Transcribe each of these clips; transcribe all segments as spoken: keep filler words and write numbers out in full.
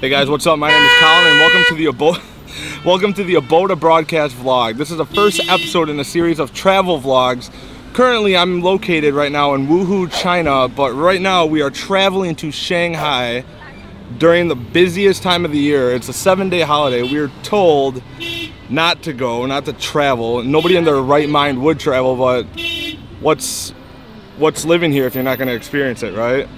Hey guys, what's up? My name is Colin and welcome to the abode welcome to the Aboda broadcast vlog. This is the first episode in a series of travel vlogs. Currently I'm located right now in Wuhu, China, but right now we are traveling to Shanghai during the busiest time of the year. It's a seven-day holiday. We are told not to go, not to travel. Nobody in their right mind would travel, but what's what's living here if you're not going to experience it, right?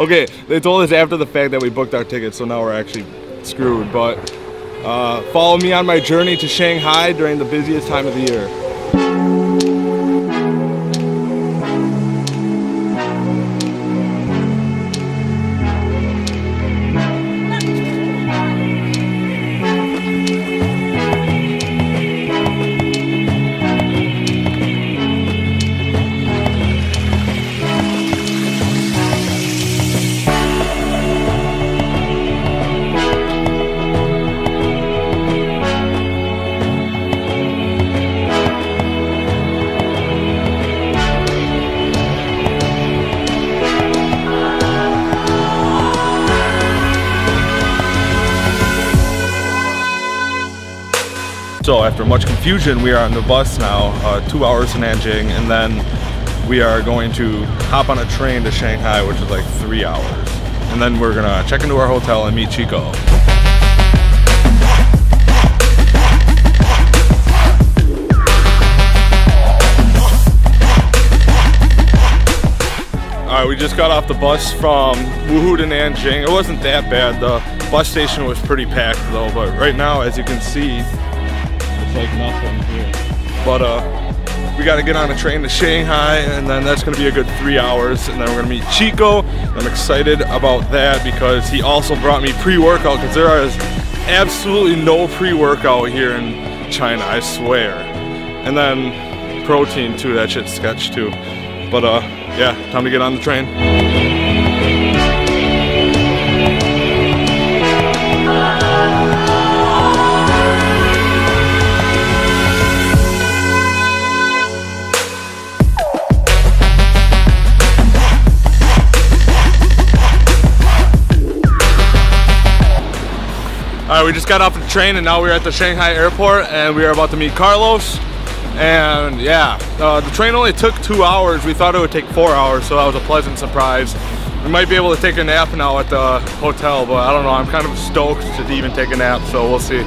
Okay, they told us after the fact that we booked our tickets, so now we're actually screwed, but uh, follow me on my journey to Shanghai during the busiest time of the year. So after much confusion, we are on the bus now, uh, two hours to Nanjing, and then we are going to hop on a train to Shanghai, which is like three hours. And then we're gonna check into our hotel and meet Chico. All right, we just got off the bus from Wuhu to Nanjing. It wasn't that bad. The bus station was pretty packed though, but right now, as you can see, like nothing here. But uh, we gotta get on a train to Shanghai, and then that's gonna be a good three hours, and then we're gonna meet Chico. I'm excited about that because he also brought me pre-workout, because there is absolutely no pre-workout here in China, I swear. And then protein too, that shit's sketch too. But uh, yeah, time to get on the train. Alright, we just got off the train and now we're at the Shanghai airport and we are about to meet Carlos. And yeah, uh, the train only took two hours. We thought it would take four hours, so that was a pleasant surprise. We might be able to take a nap now at the hotel, but I don't know, I'm kind of stoked to even take a nap, so we'll see.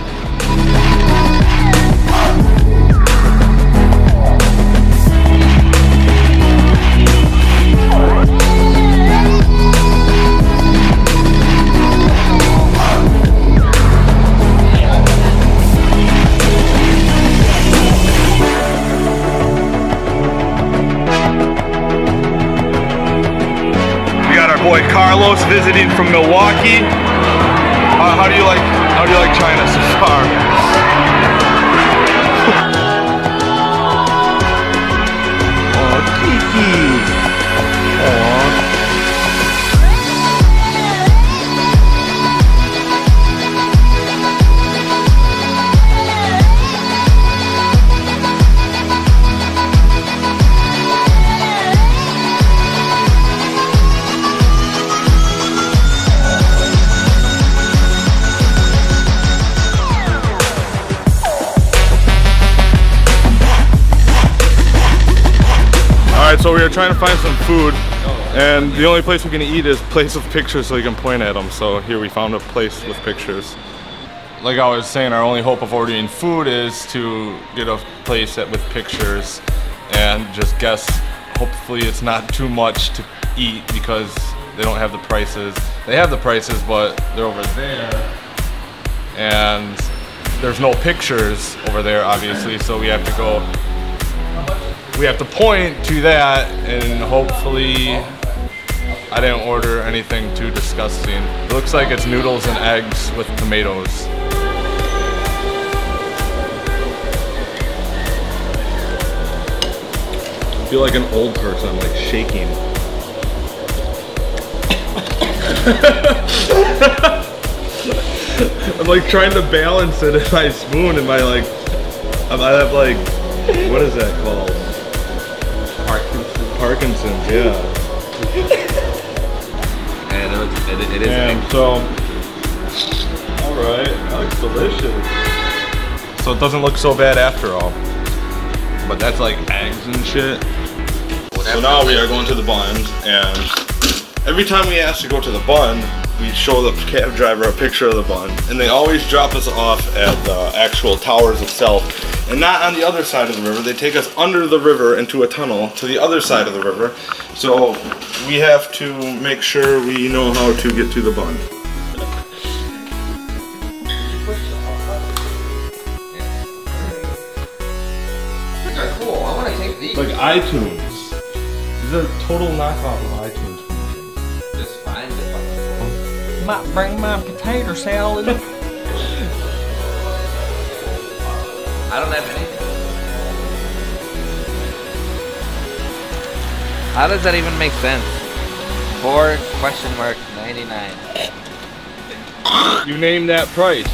Boy Carlos visiting from Milwaukee. Uh, how do you like? How do you like China so far? Oh, Kiki. So we are trying to find some food, and the only place we can eat is place with pictures so you can point at them. So here we found a place with pictures. Like I was saying, our only hope of ordering food is to get a place that with pictures and just guess. Hopefully it's not too much to eat because they don't have the prices. They have the prices, but they're over there, and there's no pictures over there, obviously, so we have to go. We have to point to that, and hopefully I didn't order anything too disgusting. It looks like it's noodles and eggs with tomatoes. I feel like an old person, I'm like shaking. I'm like trying to balance it in my spoon and my like, I have like, what is that called? Parkinson's, yeah. And It, it is Damn, an egg. So, all right, that looks delicious. So it doesn't look so bad after all. But that's like eggs and shit. Well, so now we are going to the buns, and every time we ask to go to the bun, we show the cab driver a picture of the bun, and they always drop us off at the actual towers itself, and not on the other side of the river. They take us under the river into a tunnel to the other side of the river, so we have to make sure we know how to get to the bun. These are cool. I want to take these. Like iTunes. These are total knockoff of iTunes. Might bring my potato salad. I don't have anything. How does that even make sense? Four question mark ninety-nine. You named that price.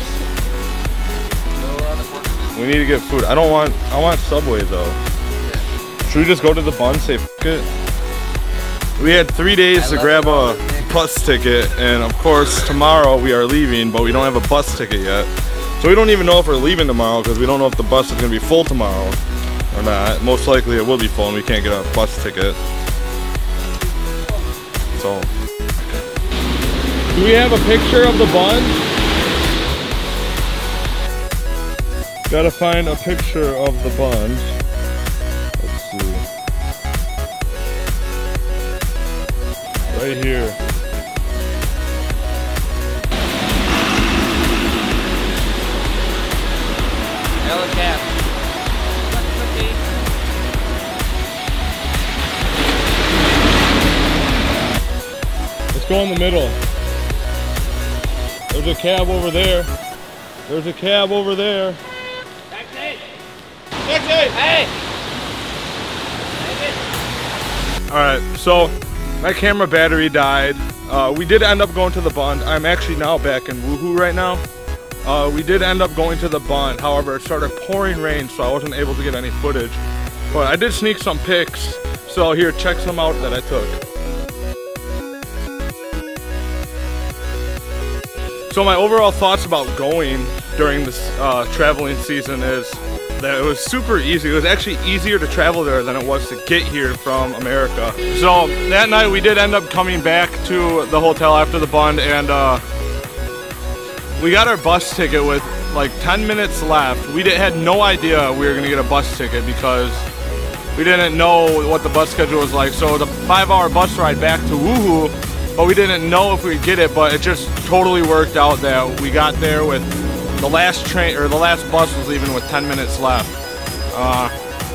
We need to get food. I don't want. I want Subway though. Should we just go to the bun? Say fuck it. We had three days to grab a bus ticket, and of course tomorrow we are leaving, but we don't have a bus ticket yet, so we don't even know if we're leaving tomorrow because we don't know if the bus is going to be full tomorrow or not. Most likely it will be full and we can't get a bus ticket. So do we have a picture of the bun? Gotta find a picture of the bun. Let's see, right here. Go in the middle. There's a cab over there. There's a cab over there. Taxi! Taxi! Hey! Alright, so my camera battery died. Uh, we did end up going to the bun. I'm actually now back in Wuhu right now. Uh, we did end up going to the bun. However, it started pouring rain, so I wasn't able to get any footage. But I did sneak some pics. So here, check some out that I took. So my overall thoughts about going during this uh, traveling season is that it was super easy. It was actually easier to travel there than it was to get here from America. So that night we did end up coming back to the hotel after the bun, and uh, we got our bus ticket with like ten minutes left. We did, had no idea we were going to get a bus ticket because we didn't know what the bus schedule was like. So the five hour bus ride back to Wuhu, but we didn't know if we'd get it, but it just totally worked out that we got there with the last train, or the last bus was leaving with ten minutes left. Uh,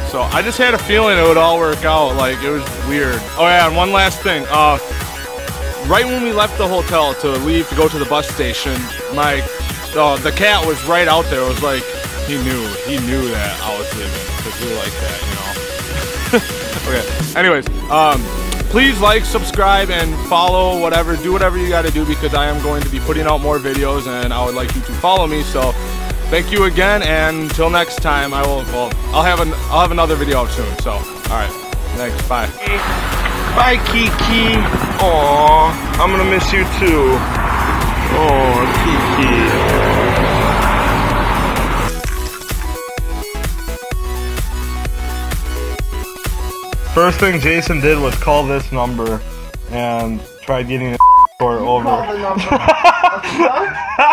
so I just had a feeling it would all work out, like it was weird. Oh yeah, and one last thing. Uh, right when we left the hotel to leave to go to the bus station, my, uh, the cat was right out there. It was like, he knew, he knew that I was leaving, because we were like that, you know. Okay, anyways. Um, Please like, subscribe, and follow, whatever. Do whatever you gotta do, because I am going to be putting out more videos and I would like you to follow me. So thank you again, and until next time, I will, well, I'll have, an, I'll have another video out soon. So, all right, thanks, bye. Bye, Kiki. Aw, I'm gonna miss you too. Aw, Kiki. First thing Jason did was call this number and try getting a score over. You called the number.